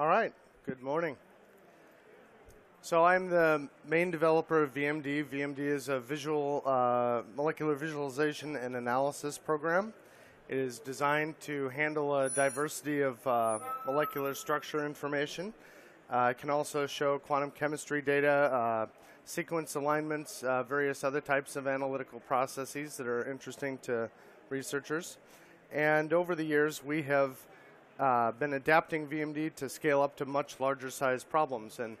All right, good morning. So I'm the main developer of VMD. VMD is a visual, molecular visualization and analysis program. It is designed to handle a diversity of molecular structure information. It can also show quantum chemistry data, sequence alignments, various other types of analytical processes that are interesting to researchers. And over the years, we have been adapting VMD to scale up to much larger size problems. And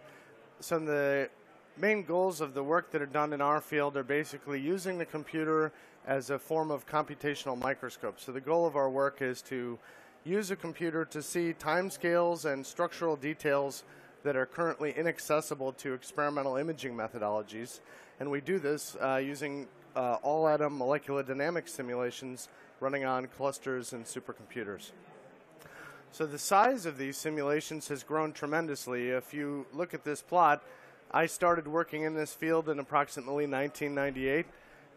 some of the main goals of the work that are done in our field are basically using the computer as a form of computational microscope. So the goal of our work is to use a computer to see timescales and structural details that are currently inaccessible to experimental imaging methodologies. And we do this using all-atom molecular dynamics simulations running on clusters and supercomputers. So the size of these simulations has grown tremendously. If you look at this plot, I started working in this field in approximately 1998,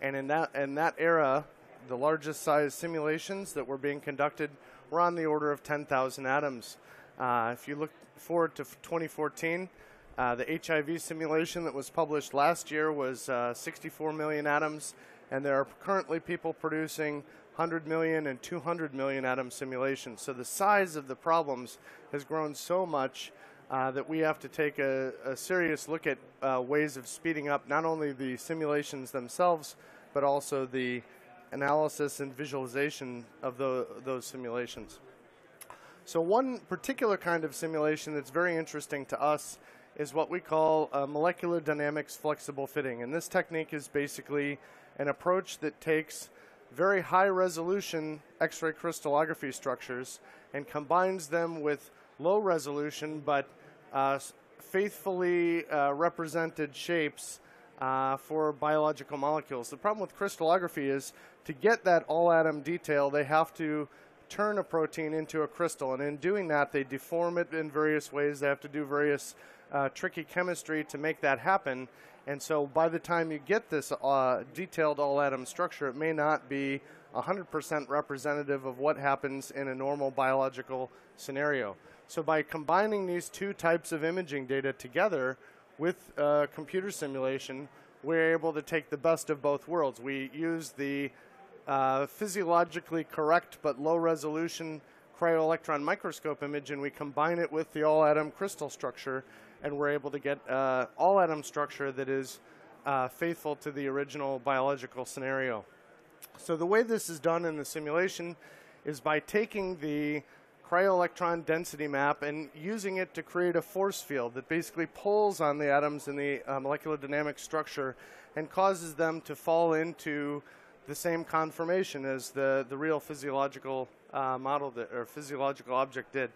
and in that era, the largest size simulations that were being conducted were on the order of 10,000 atoms. If you look forward to 2014, the HIV simulation that was published last year was 64 million atoms, and there are currently people producing 100 million and 200 million atom simulations. So the size of the problems has grown so much that we have to take a serious look at ways of speeding up not only the simulations themselves, but also the analysis and visualization of those simulations. So one particular kind of simulation that's very interesting to us is what we call molecular dynamics flexible fitting. And this technique is basically an approach that takes very high resolution X-ray crystallography structures and combines them with low resolution but faithfully represented shapes for biological molecules. The problem with crystallography is to get that all-atom detail, they have to turn a protein into a crystal, and in doing that they deform it in various ways. They have to do various tricky chemistry to make that happen. And so by the time you get this detailed all-atom structure, it may not be 100% representative of what happens in a normal biological scenario. So by combining these two types of imaging data together with computer simulation, we're able to take the best of both worlds. We use the physiologically correct but low-resolution cryo-electron microscope image, and we combine it with the all-atom crystal structure, and we're able to get all-atom structure that is faithful to the original biological scenario. So the way this is done in the simulation is by taking the cryo-electron density map and using it to create a force field that basically pulls on the atoms in the molecular dynamic structure and causes them to fall into the same conformation as the real physiological model that, or physiological object did.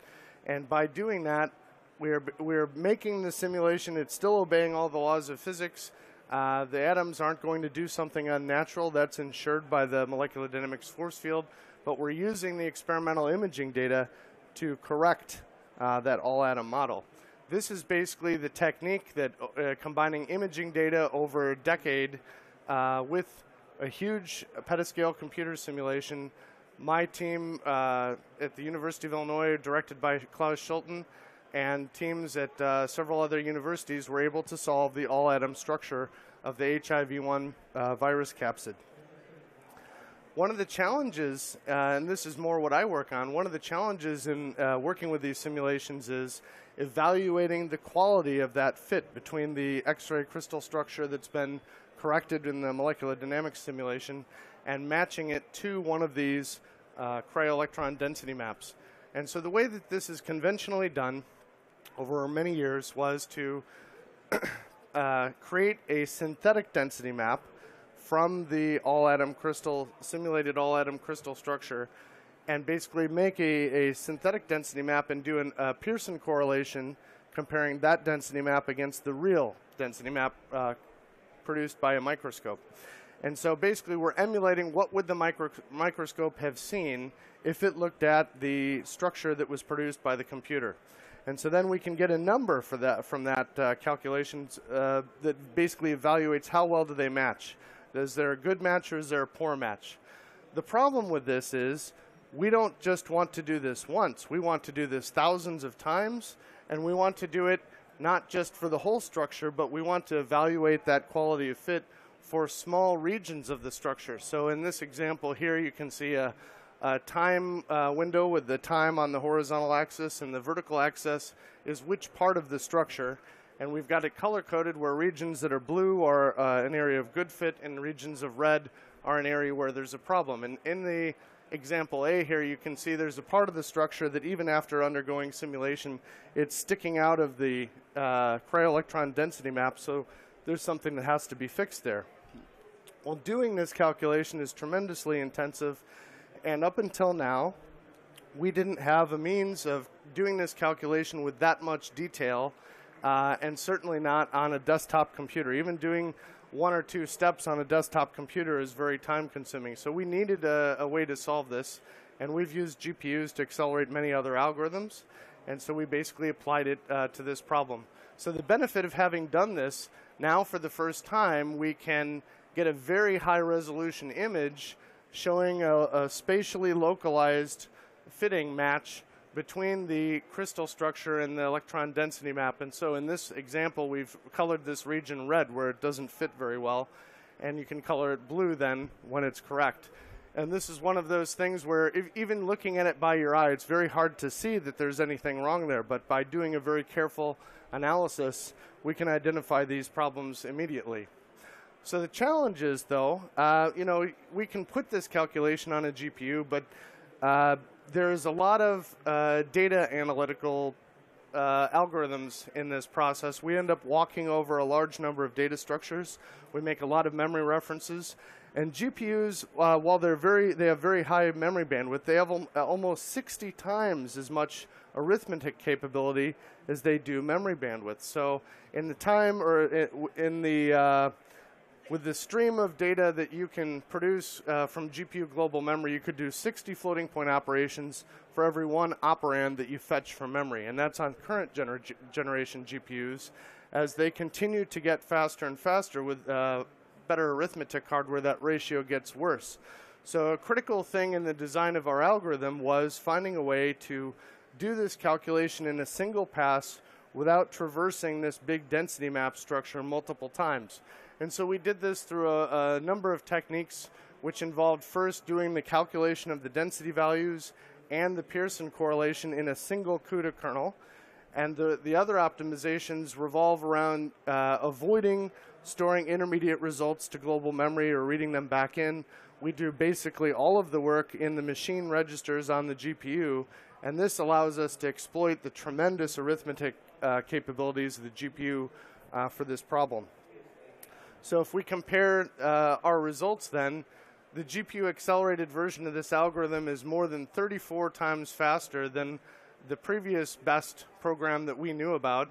And by doing that, we're making the simulation, it's still obeying all the laws of physics. The atoms aren't going to do something unnatural, that's ensured by the molecular dynamics force field, but we're using the experimental imaging data to correct that all-atom model. This is basically the technique that combining imaging data over a decade with a huge petascale computer simulation. My team at the University of Illinois, directed by Klaus Schulten, and teams at several other universities were able to solve the all-atom structure of the HIV-1 virus capsid. One of the challenges, and this is more what I work on, one of the challenges in working with these simulations is evaluating the quality of that fit between the X-ray crystal structure that's been corrected in the molecular dynamics simulation and matching it to one of these cryo-electron density maps. And so the way that this is conventionally done over many years was to create a synthetic density map from the all-atom crystal, simulated all-atom crystal structure, and basically make a synthetic density map and do a Pearson correlation comparing that density map against the real density map produced by a microscope. And so basically we're emulating what would the microscope have seen if it looked at the structure that was produced by the computer. And so then we can get a number for that, from that calculations that basically evaluates how well do they match. Is there a good match or is there a poor match? The problem with this is we don't just want to do this once. We want to do this thousands of times, and we want to do it not just for the whole structure, but we want to evaluate that quality of fit for small regions of the structure. So in this example here, you can see a time window with the time on the horizontal axis, and the vertical axis is which part of the structure. And we've got it color-coded where regions that are blue are an area of good fit, and regions of red are an area where there's a problem. And in the example A here, you can see there's a part of the structure that even after undergoing simulation, it's sticking out of the cryo-electron density map, so there's something that has to be fixed there. Well, doing this calculation is tremendously intensive, and up until now, we didn't have a means of doing this calculation with that much detail, and certainly not on a desktop computer. Even doing one or two steps on a desktop computer is very time-consuming. So we needed a way to solve this, and we've used GPUs to accelerate many other algorithms, and so we basically applied it to this problem. So the benefit of having done this, now for the first time, we can get a very high-resolution image showing a spatially localized fitting match between the crystal structure and the electron density map. And so in this example, we've colored this region red where it doesn't fit very well, and you can color it blue then when it's correct. And this is one of those things where if, even looking at it by your eye, it's very hard to see that there's anything wrong there, but by doing a very careful analysis, we can identify these problems immediately. So the challenge is, though, you know, we can put this calculation on a GPU, but there's a lot of data analytical algorithms in this process. We end up walking over a large number of data structures. We make a lot of memory references. And GPUs, while they have very high memory bandwidth, they have almost 60 times as much arithmetic capability as they do memory bandwidth. So in the time, or in the with the stream of data that you can produce from GPU global memory, you could do 60 floating point operations for every one operand that you fetch from memory. And that's on current generation GPUs. As they continue to get faster and faster with better arithmetic hardware, that ratio gets worse. So a critical thing in the design of our algorithm was finding a way to do this calculation in a single pass without traversing this big density map structure multiple times. And so we did this through a number of techniques, which involved first doing the calculation of the density values and the Pearson correlation in a single CUDA kernel. And the other optimizations revolve around avoiding storing intermediate results to global memory or reading them back in. We do basically all of the work in the machine registers on the GPU, and this allows us to exploit the tremendous arithmetic capabilities of the GPU for this problem. So if we compare our results then, the GPU accelerated version of this algorithm is more than 34 times faster than the previous best program that we knew about.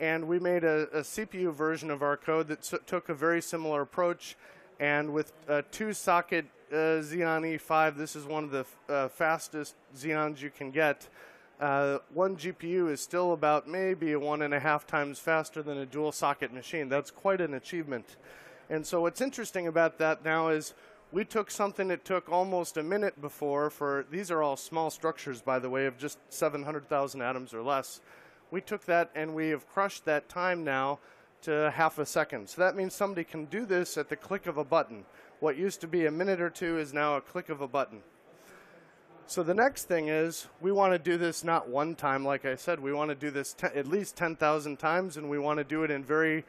And we made a CPU version of our code that took a very similar approach. And with a 2-socket Xeon E5, this is one of the fastest Xeons you can get. One GPU is still about maybe 1.5 times faster than a dual-socket machine. That's quite an achievement. And so what's interesting about that now is we took something that took almost a minute before for, these are all small structures, by the way, of just 700,000 atoms or less. We took that and we have crushed that time now to 0.5 seconds. So that means somebody can do this at the click of a button. What used to be a minute or two is now a click of a button. So the next thing is we want to do this not one time, like I said. We want to do this at least 10,000 times, and we want to do it in very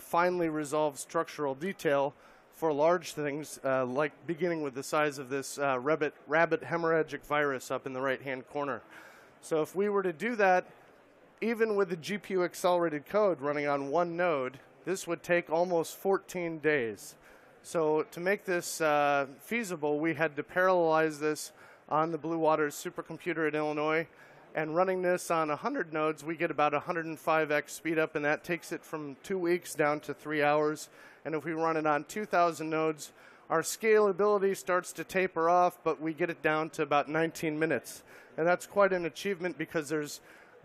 finely resolved structural detail for large things, like beginning with the size of this rabbit hemorrhagic virus up in the right-hand corner. So if we were to do that, even with the GPU-accelerated code running on one node, this would take almost 14 days. So to make this feasible, we had to parallelize this on the Blue Waters supercomputer at Illinois. And running this on 100 nodes, we get about 105x speed up, and that takes it from 2 weeks down to 3 hours. And if we run it on 2,000 nodes, our scalability starts to taper off, but we get it down to about 19 minutes. And that's quite an achievement because there's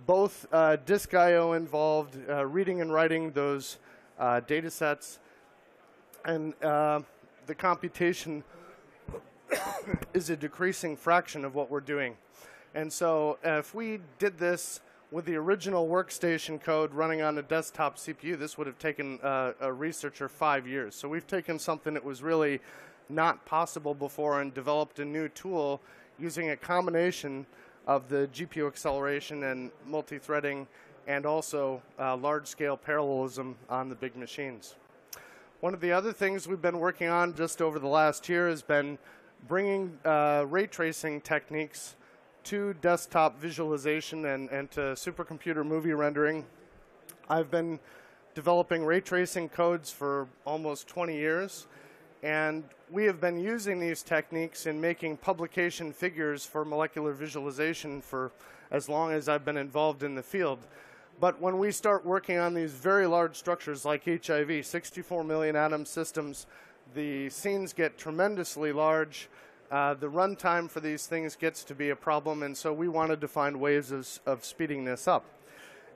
both disk I.O. involved, reading and writing those data sets, and the computation is a decreasing fraction of what we're doing. And so if we did this with the original workstation code running on a desktop CPU, this would have taken a researcher 5 years. So we've taken something that was really not possible before and developed a new tool using a combination of the GPU acceleration and multi-threading and also large-scale parallelism on the big machines. One of the other things we've been working on just over the last year has been bringing ray tracing techniques to desktop visualization and to supercomputer movie rendering. I've been developing ray tracing codes for almost 20 years, and we have been using these techniques in making publication figures for molecular visualization for as long as I've been involved in the field. But when we start working on these very large structures like HIV, 64 million atom systems, the scenes get tremendously large. The runtime for these things gets to be a problem, and so we wanted to find ways of speeding this up.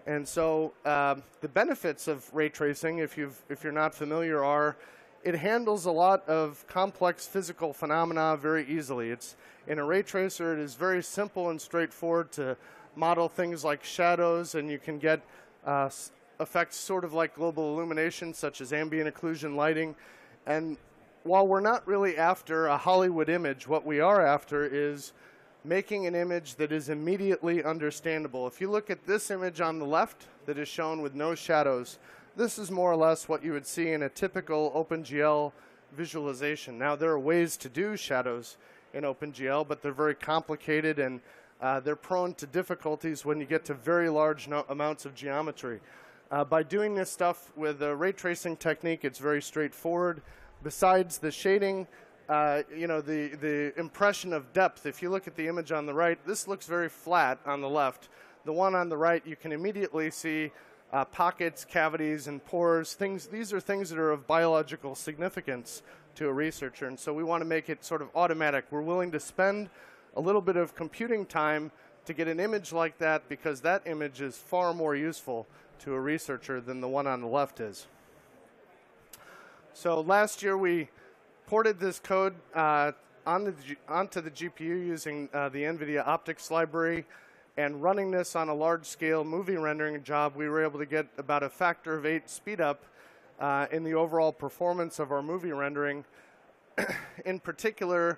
And so the benefits of ray tracing, if you're not familiar, are it handles a lot of complex physical phenomena very easily. It's in a ray tracer, it is very simple and straightforward to model things like shadows, and you can get effects sort of like global illumination, such as ambient occlusion lighting. And while we're not really after a Hollywood image, what we are after is making an image that is immediately understandable. If you look at this image on the left that is shown with no shadows, this is more or less what you would see in a typical OpenGL visualization. Now, there are ways to do shadows in OpenGL, but they're very complicated, and they're prone to difficulties when you get to very large amounts of geometry. By doing this stuff with a ray tracing technique, it's very straightforward. Besides the shading, you know, the impression of depth, if you look at the image on the right, this looks very flat on the left. The one on the right, you can immediately see pockets, cavities, and pores. These are things that are of biological significance to a researcher, and so we want to make it sort of automatic. We're willing to spend a little bit of computing time to get an image like that because that image is far more useful to a researcher than the one on the left is. So last year we ported this code onto the GPU using the NVIDIA Optix library, and running this on a large-scale movie rendering job, we were able to get about a factor of 8 speed up in the overall performance of our movie rendering. In particular,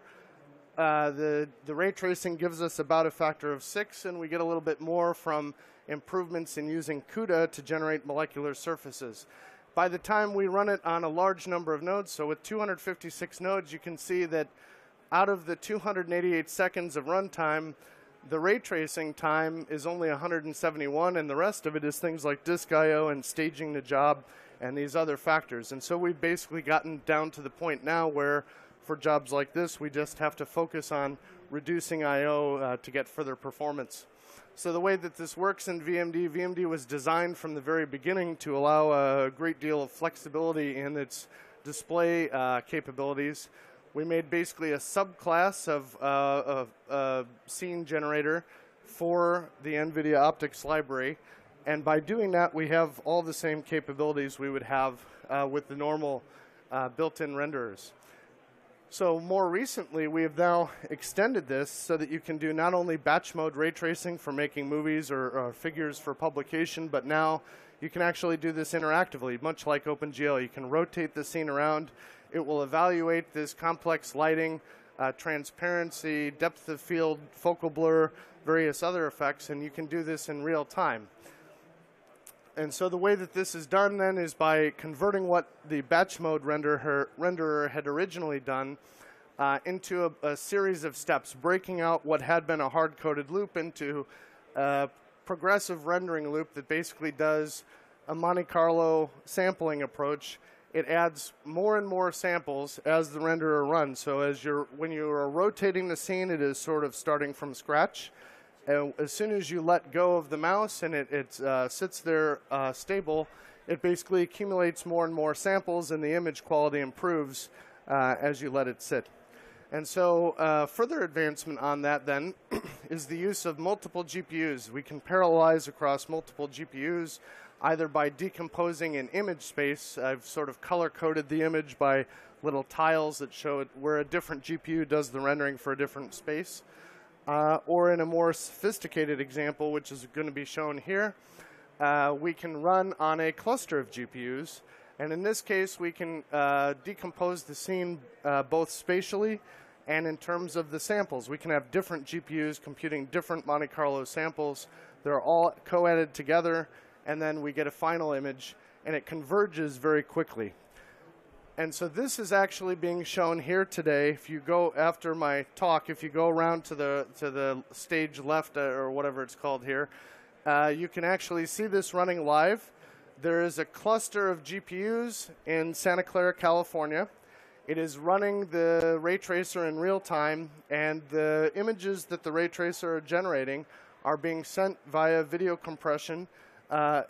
the ray tracing gives us about a factor of 6, and we get a little bit more from improvements in using CUDA to generate molecular surfaces. By the time we run it on a large number of nodes, so with 256 nodes, you can see that out of the 288 seconds of runtime, the ray tracing time is only 171, and the rest of it is things like disk IO and staging the job and these other factors. And so we've basically gotten down to the point now where for jobs like this, we just have to focus on reducing IO to get further performance. So the way that this works in VMD, VMD was designed from the very beginning to allow a great deal of flexibility in its display capabilities. We made basically a subclass of a scene generator for the NVIDIA Optix library. And by doing that, we have all the same capabilities we would have with the normal built-in renderers. So more recently, we have now extended this so that you can do not only batch mode ray tracing for making movies or figures for publication, but now you can actually do this interactively, much like OpenGL. You can rotate the scene around. It will evaluate this complex lighting, transparency, depth of field, focal blur, various other effects, and you can do this in real time. And so the way that this is done then is by converting what the batch mode renderer had originally done into a series of steps, breaking out what had been a hard-coded loop into a progressive rendering loop that basically does a Monte Carlo sampling approach. It adds more and more samples as the renderer runs. So as when you are rotating the scene, it is sort of starting from scratch. As soon as you let go of the mouse and it sits there stable, it basically accumulates more and more samples, and the image quality improves as you let it sit. And so further advancement on that then is the use of multiple GPUs. We can parallelize across multiple GPUs either by decomposing an image space. I've sort of color-coded the image by little tiles that show it where a different GPU does the rendering for a different space. or in a more sophisticated example, which is going to be shown here, we can run on a cluster of GPUs. And in this case, we can decompose the scene both spatially and in terms of the samples. We can have different GPUs computing different Monte Carlo samples. They're all co-edited together, and then we get a final image, and it converges very quickly. And so this is actually being shown here today. If you go after my talk, if you go around to the stage left or whatever it's called here, you can actually see this running live. There is a cluster of GPUs in Santa Clara, California. It is running the ray tracer in real time, and the images that the ray tracer are generating are being sent via video compression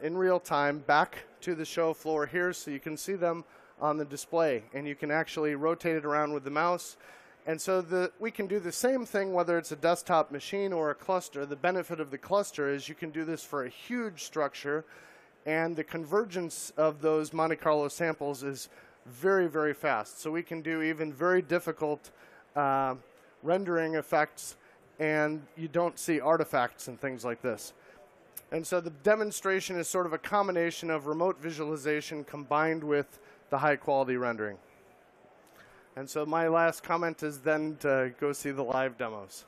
in real time back to the show floor here, so you can see them on the display, and you can actually rotate it around with the mouse. And so we can do the same thing whether it's a desktop machine or a cluster. The benefit of the cluster is you can do this for a huge structure, and the convergence of those Monte Carlo samples is very, very fast. So we can do even very difficult rendering effects, and you don't see artifacts and things like this. And so the demonstration is sort of a combination of remote visualization combined with the high-quality rendering. And so my last comment is then to go see the live demos.